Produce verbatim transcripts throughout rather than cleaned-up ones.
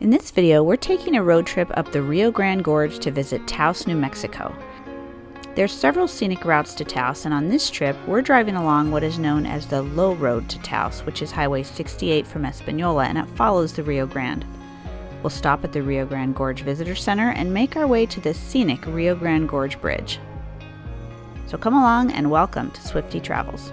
In this video, we're taking a road trip up the Rio Grande Gorge to visit Taos, New Mexico. There's several scenic routes to Taos, and on this trip, we're driving along what is known as the Low Road to Taos, which is Highway sixty-eight from Española, and it follows the Rio Grande. We'll stop at the Rio Grande Gorge Visitor Center and make our way to the scenic Rio Grande Gorge Bridge. So come along and welcome to Swifty Travels.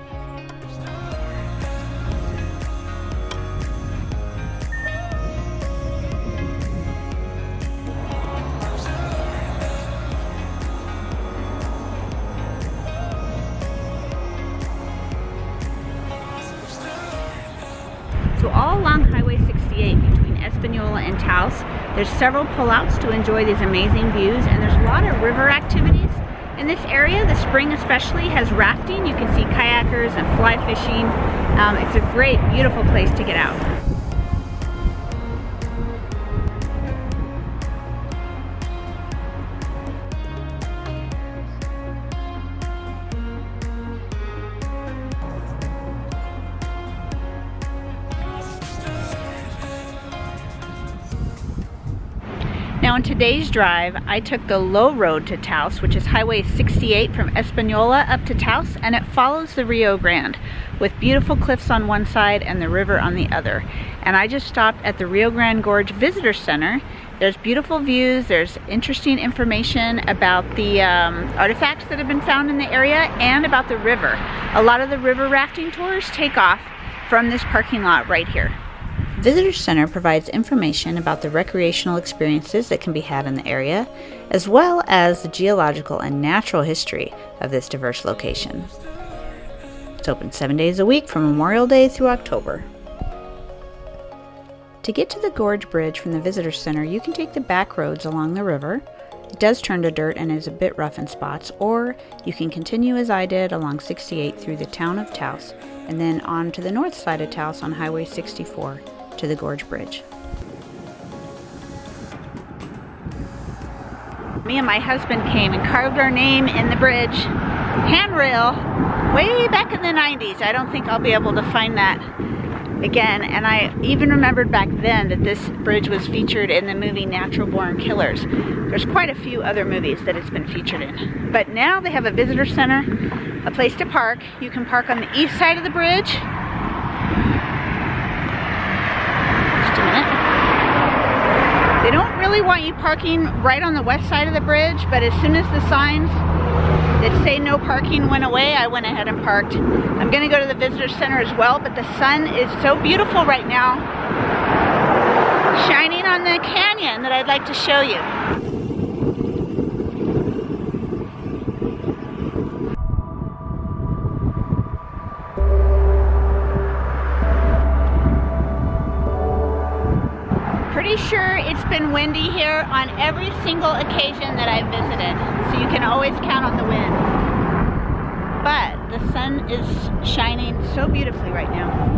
So all along Highway sixty-eight between Española and Taos, there's several pullouts to enjoy these amazing views, and there's a lot of river activities. In this area, the spring especially has rafting. You can see kayakers and fly fishing. Um, it's a great, beautiful place to get out. Now on today's drive, I took the Low Road to Taos, which is Highway sixty-eight from Española up to Taos, and it follows the Rio Grande with beautiful cliffs on one side and the river on the other. And I just stopped at the Rio Grande Gorge Visitor Center. There's beautiful views, there's interesting information about the um, artifacts that have been found in the area and about the river. A lot of the river rafting tours take off from this parking lot right here. Visitor Center provides information about the recreational experiences that can be had in the area, as well as the geological and natural history of this diverse location. It's open seven days a week from Memorial Day through October. To get to the Gorge Bridge from the Visitor Center, you can take the back roads along the river. It does turn to dirt and is a bit rough in spots, or you can continue as I did along sixty-eight through the town of Taos, and then on to the north side of Taos on Highway sixty-four. To the Gorge Bridge. Me and my husband came and carved our name in the bridge handrail way back in the nineties. I don't think I'll be able to find that again, and I even remembered back then that this bridge was featured in the movie Natural Born Killers. There's quite a few other movies that it's been featured in. But now they have a visitor center, a place to park. You can park on the east side of the bridge. They don't really want you parking right on the west side of the bridge, but as soon as the signs that say no parking went away, I went ahead and parked. I'm gonna go to the visitor center as well, but the sun is so beautiful right now, shining on the canyon, that I'd like to show you. Sure, it's been windy here on every single occasion that I've visited, so you can always count on the wind. But the sun is shining so beautifully right now.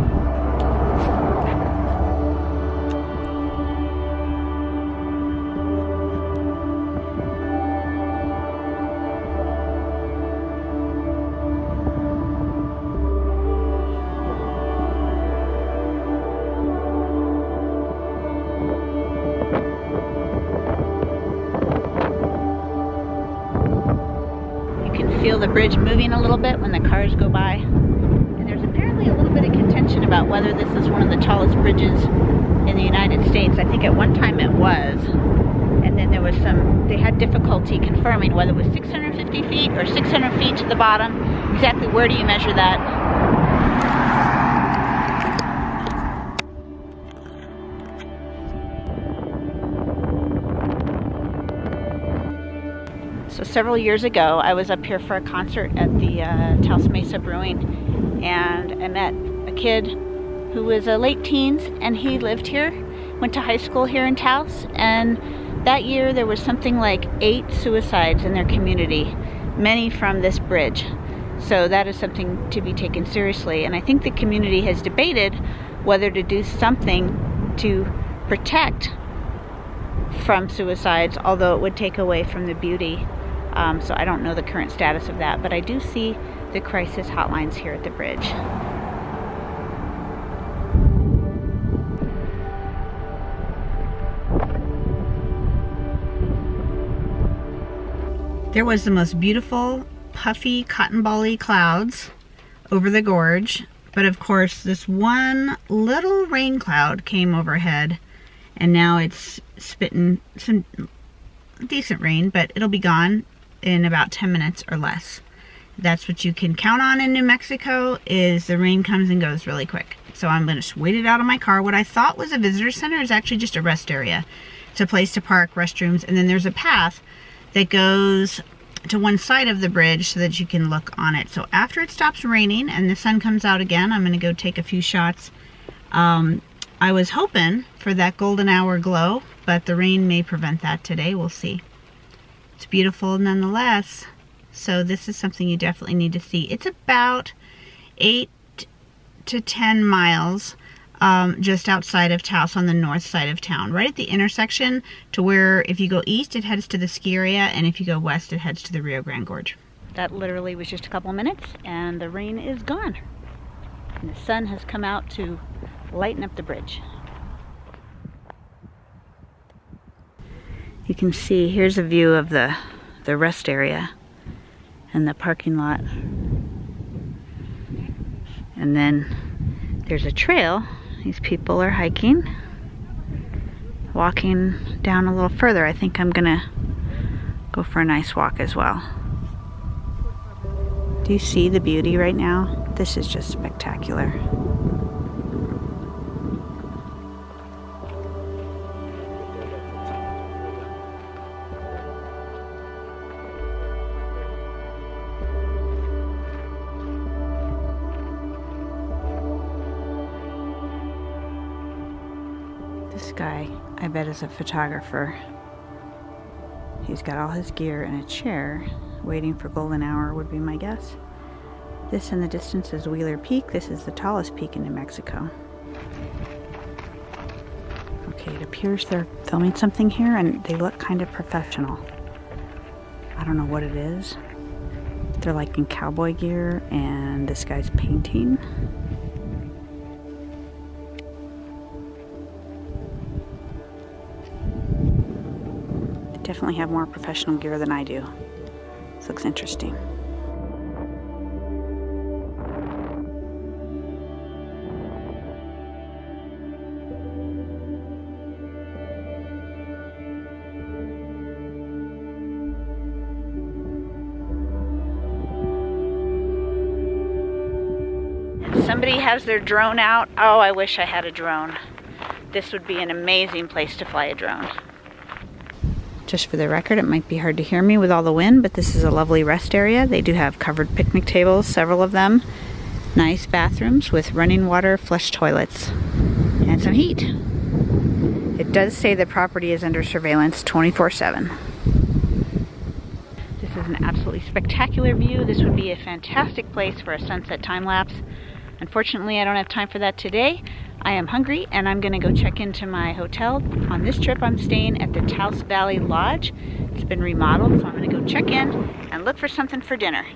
Feel the bridge moving a little bit when the cars go by. And there's apparently a little bit of contention about whether this is one of the tallest bridges in the United States. I think at one time it was. And then there was some, they had difficulty confirming whether it was six hundred fifty feet or six hundred feet to the bottom. Exactly where do you measure that? So several years ago, I was up here for a concert at the uh, Taos Mesa Brewing, and I met a kid who was uh, late teens, and he lived here, went to high school here in Taos, and that year there was something like eight suicides in their community, many from this bridge. So that is something to be taken seriously, and I think the community has debated whether to do something to protect from suicides, although it would take away from the beauty. Um, so I don't know the current status of that, but I do see the crisis hotlines here at the bridge. There was the most beautiful puffy cotton bally clouds over the gorge, but of course this one little rain cloud came overhead and now it's spitting some decent rain, but it'll be gone in about ten minutes or less. That's what you can count on in New Mexico, is the rain comes and goes really quick. So I'm going to wait it out of my car. What I thought was a visitor center is actually just a rest area. It's a place to park, restrooms, and then there's a path that goes to one side of the bridge so that you can look on it. So after it stops raining and the sun comes out again, I'm going to go take a few shots. Um, I was hoping for that golden hour glow, but the rain may prevent that today. We'll see. It's beautiful nonetheless. So this is something you definitely need to see. It's about eight to ten miles um, just outside of Taos on the north side of town, right at the intersection to where if you go east, it heads to the ski area, and if you go west, it heads to the Rio Grande Gorge. That literally was just a couple minutes, and the rain is gone. And the sun has come out to lighten up the bridge. You can see, here's a view of the, the rest area and the parking lot. And then there's a trail. These people are hiking, walking down a little further. I think I'm gonna go for a nice walk as well. Do you see the beauty right now? This is just spectacular. This guy, I bet, is a photographer. He's got all his gear in a chair, waiting for golden hour would be my guess. This in the distance is Wheeler Peak. This is the tallest peak in New Mexico. Okay, it appears they're filming something here and they look kind of professional. I don't know what it is. They're like in cowboy gear and this guy's painting. Definitely have more professional gear than I do. This looks interesting. Somebody has their drone out. Oh, I wish I had a drone. This would be an amazing place to fly a drone. Just for the record, it might be hard to hear me with all the wind, but this is a lovely rest area. They do have covered picnic tables, several of them. Nice bathrooms with running water, flush toilets, and some heat. It does say the property is under surveillance twenty-four seven. This is an absolutely spectacular view. This would be a fantastic place for a sunset time lapse. Unfortunately, I don't have time for that today. I am hungry and I'm gonna go check into my hotel. On this trip, I'm staying at the Taos Valley Lodge. It's been remodeled, so I'm gonna go check in and look for something for dinner.